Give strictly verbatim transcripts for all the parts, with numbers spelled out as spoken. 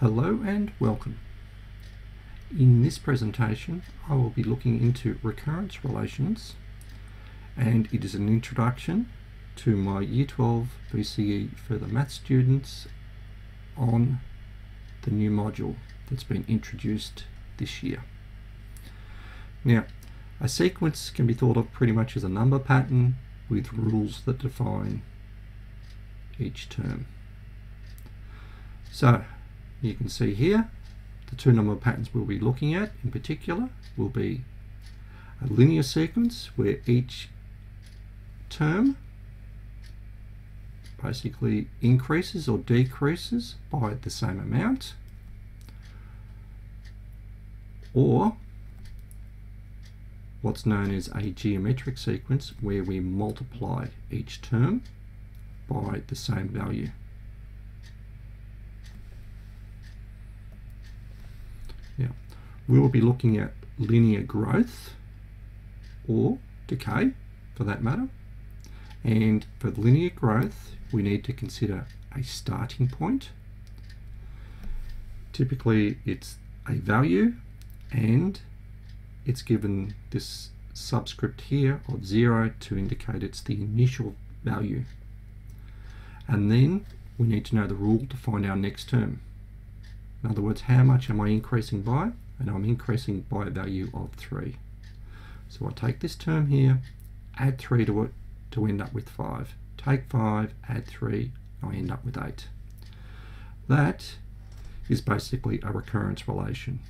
Hello and welcome. In this presentation I will be looking into recurrence relations, and it is an introduction to my Year twelve V C E Further Maths students on the new module that's been introduced this year. Now, a sequence can be thought of pretty much as a number pattern with rules that define each term. So you can see here the two number patterns we'll be looking at in particular will be a linear sequence where each term basically increases or decreases by the same amount, or what's known as a geometric sequence where we multiply each term by the same value. Now, we will be looking at linear growth, or decay for that matter, and for linear growth we need to consider a starting point. Typically it's a value, and it's given this subscript here of zero to indicate it's the initial value. And then we need to know the rule to find our next term. In other words, how much am I increasing by? And I'm increasing by a value of three. So I take this term here, add three to it to end up with five. Take five, add three, I end up with eight. That is basically a recurrence relation.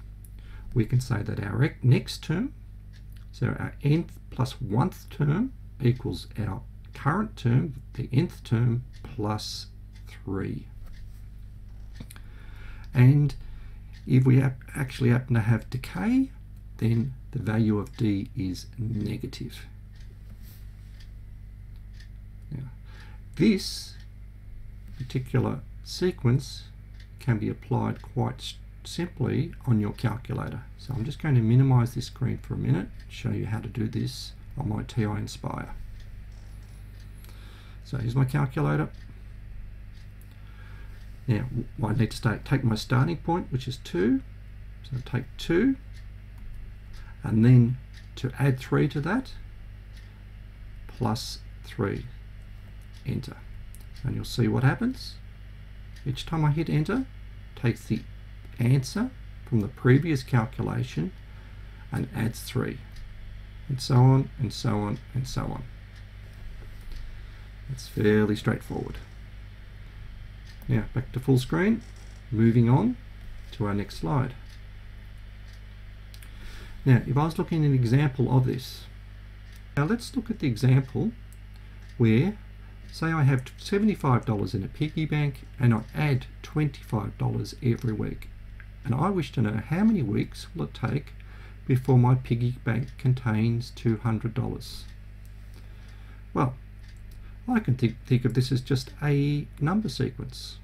We can say that our next term, so our nth plus one-th term, equals our current term, the nth term, plus three. And if we actually happen to have decay, then the value of d is negative. Now, this particular sequence can be applied quite simply on your calculator. So I'm just going to minimize this screen for a minute and show you how to do this on my T I-Nspire. So here's my calculator. Now, I need to start, take my starting point, which is two, so I take two, and then to add three to that, plus three, enter. And you'll see what happens. Each time I hit enter, it takes the answer from the previous calculation and adds three, and so on, and so on, and so on. It's fairly straightforward. Now back to full screen, moving on to our next slide. Now, if I was looking at an example of this, now let's look at the example where, say I have seventy-five dollars in a piggy bank and I add twenty-five dollars every week. And I wish to know how many weeks will it take before my piggy bank contains two hundred dollars. Well, I can think, think of this as just a number sequence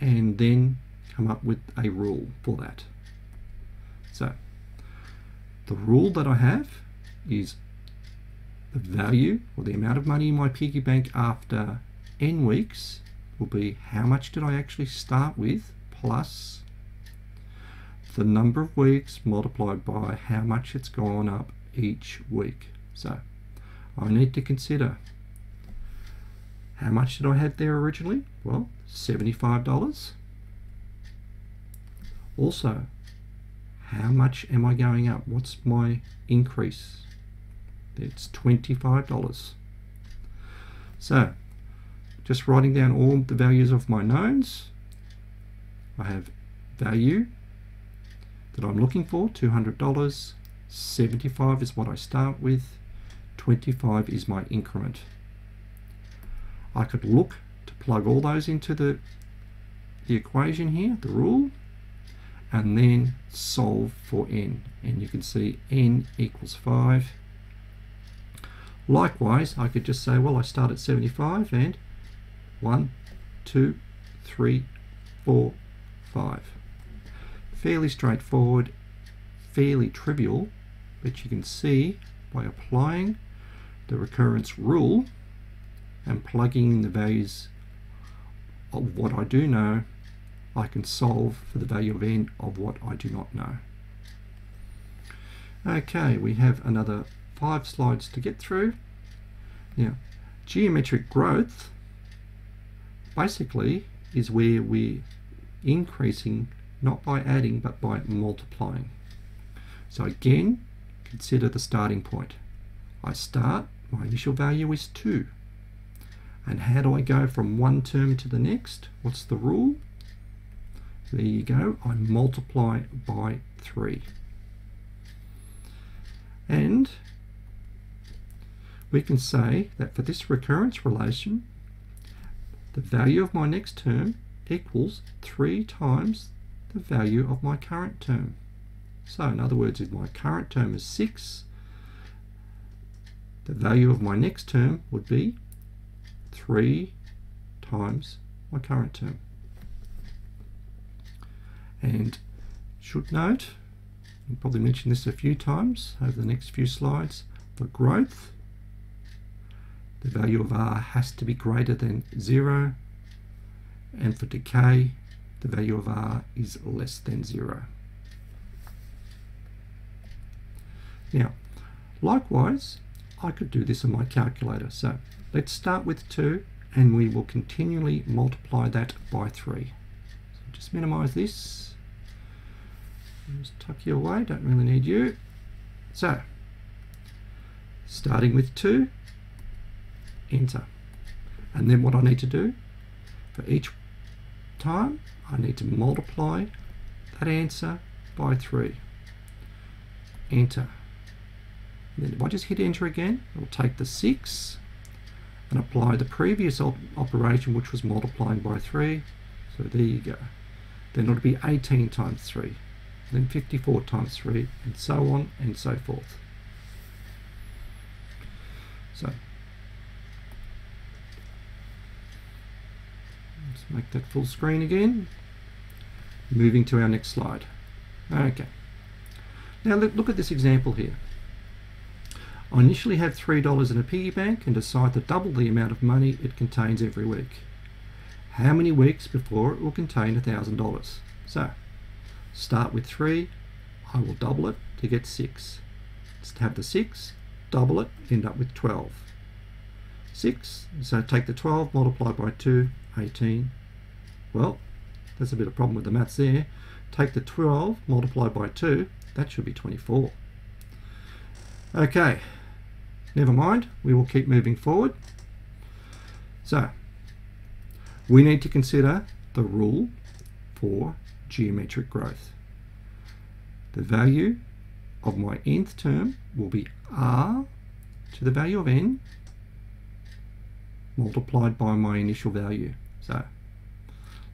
and then come up with a rule for that. So the rule that I have is the value or the amount of money in my piggy bank after n weeks will be how much did I actually start with plus the number of weeks multiplied by how much it's gone up each week. So I need to consider, how much did I have there originally? Well, seventy-five dollars. Also, how much am I going up? What's my increase? It's twenty-five dollars. So, just writing down all the values of my knowns. I have value that I'm looking for, two hundred dollars. seventy-five is what I start with. twenty-five is my increment. I could look to plug all those into the, the equation here, the rule, and then solve for n. And you can see n equals five. Likewise, I could just say, well, I start at seventy-five and one, two, three, four, five. Fairly straightforward, fairly trivial, but you can see by applying the recurrence rule and plugging in the values of what I do know, I can solve for the value of n of what I do not know. Okay, we have another five slides to get through. Now, geometric growth basically is where we're increasing not by adding but by multiplying. So again, consider the starting point. I start, my initial value is two. And how do I go from one term to the next? What's the rule? There you go, I multiply by three. And we can say that for this recurrence relation, the value of my next term equals three times the value of my current term. So in other words, if my current term is six, the value of my next term would be three times my current term. And should note, I'll probably mention this a few times over the next few slides, for growth, the value of r has to be greater than zero, and for decay, the value of r is less than zero. Now, likewise, I could do this on my calculator. So let's start with two, and we will continually multiply that by three. So just minimize this. Just tuck you away, don't really need you. So, starting with two, enter. And then what I need to do, for each time, I need to multiply that answer by three. Enter. And then if I just hit enter again, it'll take the six and apply the previous op operation, which was multiplying by three. So there you go. Then it'll be eighteen times three. Then fifty-four times three, and so on and so forth. So, let's make that full screen again. Moving to our next slide. Okay. Now look at this example here. I initially have three dollars in a piggy bank and decide to double the amount of money it contains every week. How many weeks before it will contain one thousand dollars? So, start with three, I will double it to get six. Just have the six, double it, end up with twelve. six, so take the twelve, multiply by two, eighteen. Well, there's a bit of a problem with the maths there. Take the twelve, multiply by two, that should be twenty-four. Okay, never mind, we will keep moving forward. So, we need to consider the rule for geometric growth. The value of my nth term will be r to the value of n multiplied by my initial value. So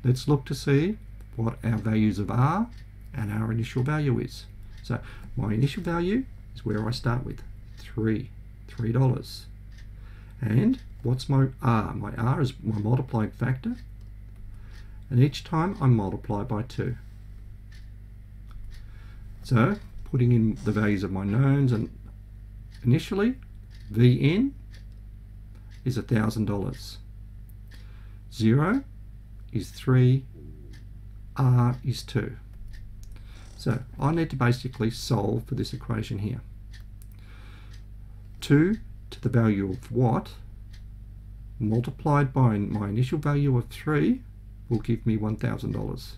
let's look to see what our values of r and our initial value is. So my initial value is where I start with, three, three dollars. And what's my r? My r is my multiplying factor. And each time I multiply by two. So, putting in the values of my knowns, and initially, V N is one thousand dollars. zero is three, R is two. So, I need to basically solve for this equation here. two to the value of what, multiplied by my initial value of three, will give me one thousand dollars.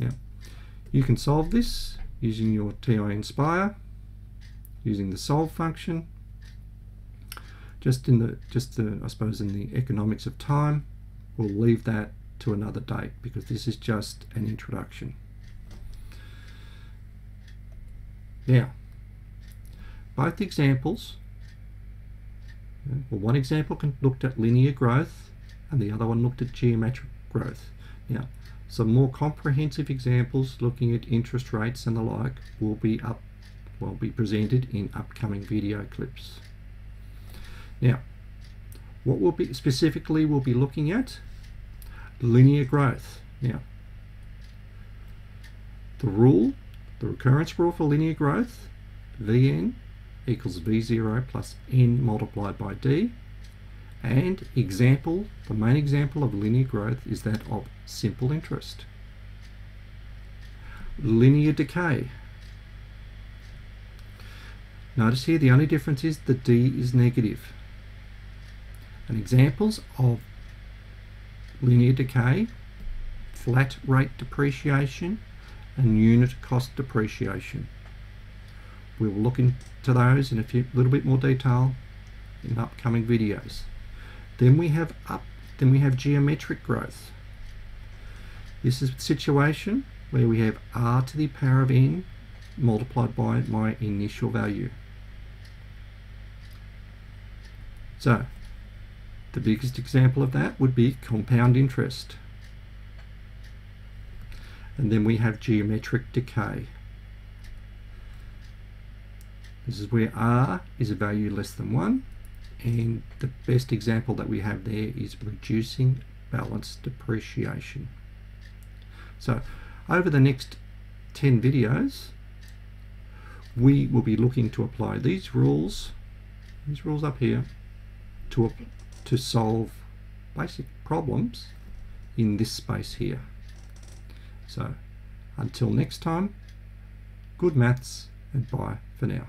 Now, you can solve this using your T I Nspire, using the solve function. Just in the, just the, I suppose in the economics of time, we'll leave that to another date because this is just an introduction. Now, both examples, well, one example looked at linear growth and the other one looked at geometric growth. Now, some more comprehensive examples looking at interest rates and the like will be up, will be presented in upcoming video clips. Now, what we'll be specifically we'll be looking at linear growth. Now, the rule, the recurrence rule for linear growth, V N equals V zero plus N multiplied by D, And example, the main example of linear growth is that of simple interest. Linear decay. Notice here the only difference is the D is negative. And examples of linear decay, flat rate depreciation and unit cost depreciation. We will look into those in a few, little bit more detail in upcoming videos. Then we have up, then we have geometric growth. This is a situation where we have r to the power of n multiplied by my initial value. So the biggest example of that would be compound interest. And then we have geometric decay. This is where r is a value less than one, and the best example that we have there is reducing balance depreciation. So over the next ten videos, we will be looking to apply these rules, these rules up here, to, to solve basic problems in this space here. So until next time, good maths and bye for now.